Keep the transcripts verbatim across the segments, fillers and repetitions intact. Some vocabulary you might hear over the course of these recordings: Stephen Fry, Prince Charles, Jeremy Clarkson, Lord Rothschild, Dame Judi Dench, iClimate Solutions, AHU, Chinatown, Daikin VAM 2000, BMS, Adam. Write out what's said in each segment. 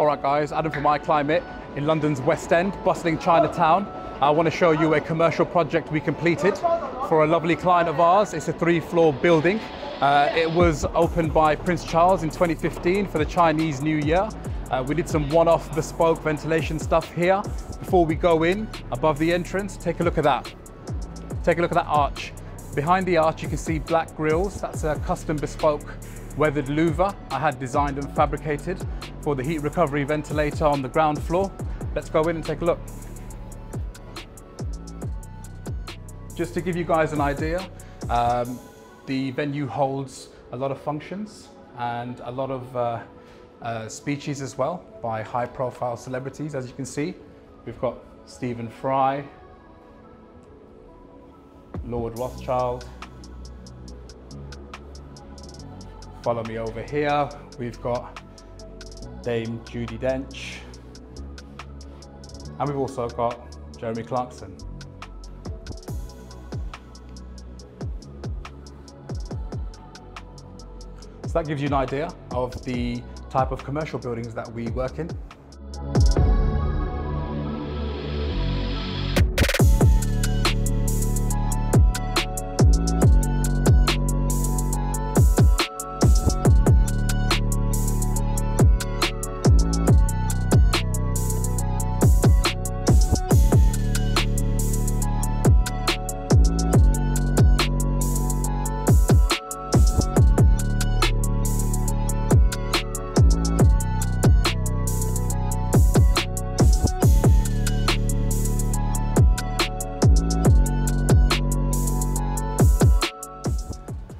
All right guys, Adam from iClimate in London's West End, bustling Chinatown. I want to show you a commercial project we completed for a lovely client of ours. It's a three-floor building. Uh, it was opened by Prince Charles in twenty fifteen for the Chinese New Year. Uh, we did some one-off bespoke ventilation stuff here. Before we go in, above the entrance, take a look at that. Take a look at that arch. Behind the arch, you can see black grills. That's a custom bespoke weathered louver I had designed and fabricated for the heat recovery ventilator on the ground floor. Let's go in and take a look. Just to give you guys an idea, um, the venue holds a lot of functions and a lot of uh, uh, speeches as well by high-profile celebrities. As you can see, we've got Stephen Fry, Lord Rothschild. Follow me over here. We've got Dame Judi Dench. And we've also got Jeremy Clarkson. So that gives you an idea of the type of commercial buildings that we work in.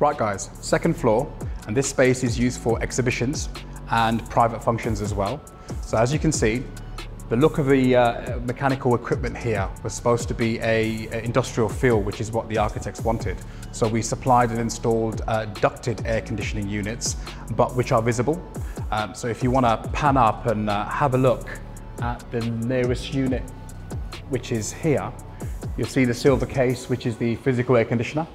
Right guys, second floor, and this space is used for exhibitions and private functions as well. So as you can see, the look of the uh, mechanical equipment here was supposed to be a, a industrial feel, which is what the architects wanted. So we supplied and installed uh, ducted air conditioning units, but which are visible. Um, so if you want to pan up and uh, have a look at the nearest unit, which is here, you'll see the silver case, which is the physical air conditioner.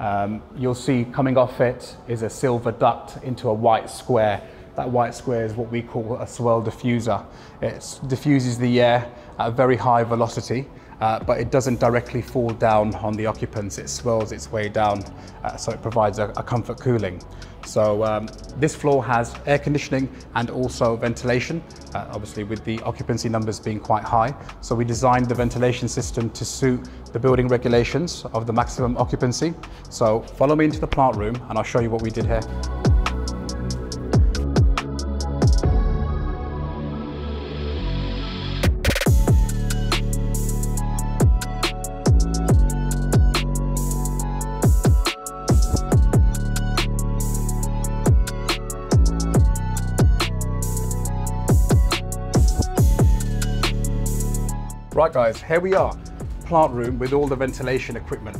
Um, you'll see coming off it is a silver duct into a white square. That white square is what we call a swirl diffuser. It diffuses the air at a very high velocity, uh, but it doesn't directly fall down on the occupants. It swirls its way down, uh, so it provides a, a comfort cooling. So um, this floor has air conditioning and also ventilation, uh, obviously with the occupancy numbers being quite high. So we designed the ventilation system to suit the building regulations of the maximum occupancy. So follow me into the plant room and I'll show you what we did here. Right guys, here we are, plant room with all the ventilation equipment.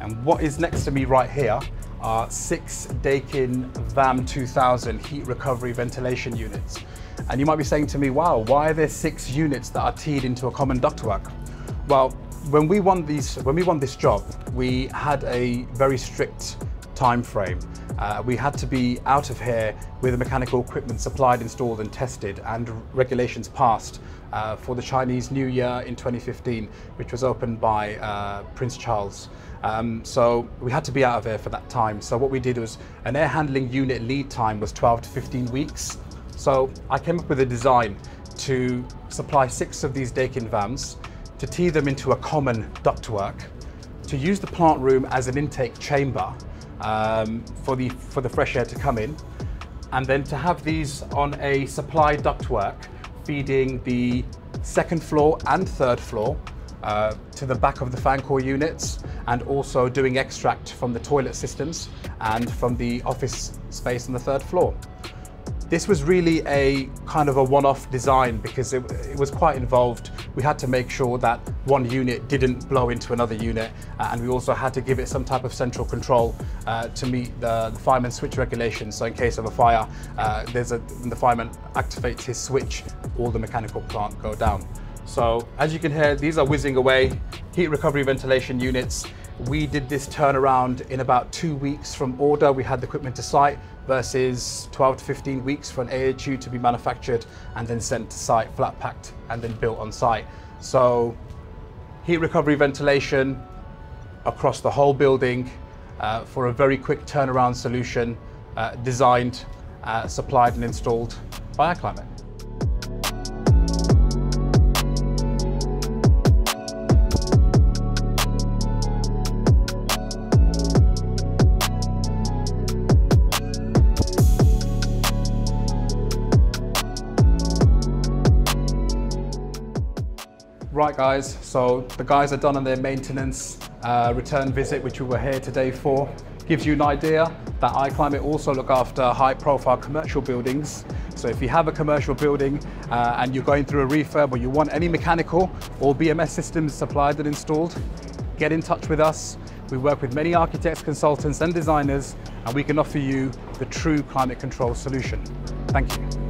And what is next to me right here are six Daikin VAM two thousand heat recovery ventilation units. And you might be saying to me, wow, why are there six units that are teed into a common ductwork? Well, when we won these, when we won this job, we had a very strict time frame. Uh, we had to be out of here with the mechanical equipment supplied, installed and tested and regulations passed uh, for the Chinese New Year in twenty fifteen, which was opened by uh, Prince Charles. Um, so we had to be out of here for that time. So what we did was an air handling unit lead time was twelve to fifteen weeks. So I came up with a design to supply six of these Daikin VAMs, to tee them into a common ductwork, to use the plant room as an intake chamber Um, for the for the fresh air to come in, and then to have these on a supply ductwork feeding the second floor and third floor uh, to the back of the fan core units, and also doing extract from the toilet systems and from the office space on the third floor. This was really a kind of a one-off design because it, it was quite involved. We had to make sure that one unit didn't blow into another unit, uh, and we also had to give it some type of central control uh, to meet the, the fireman switch regulations. So in case of a fire, uh, there's a, when the fireman activates his switch, all the mechanical plant go down. So as you can hear, these are whizzing away, heat recovery ventilation units. We did this turnaround in about two weeks from order. We had the equipment to site versus twelve to fifteen weeks for an A H U to be manufactured and then sent to site, flat packed and then built on site. So heat recovery ventilation across the whole building uh, for a very quick turnaround solution uh, designed, uh, supplied and installed by iClimate. Right guys, so the guys are done on their maintenance uh, return visit, which we were here today for. Gives you an idea that iClimate also look after high profile commercial buildings. So if you have a commercial building uh, and you're going through a refurb or you want any mechanical or B M S systems supplied and installed, get in touch with us. We work with many architects, consultants and designers, and we can offer you the true climate control solution. Thank you.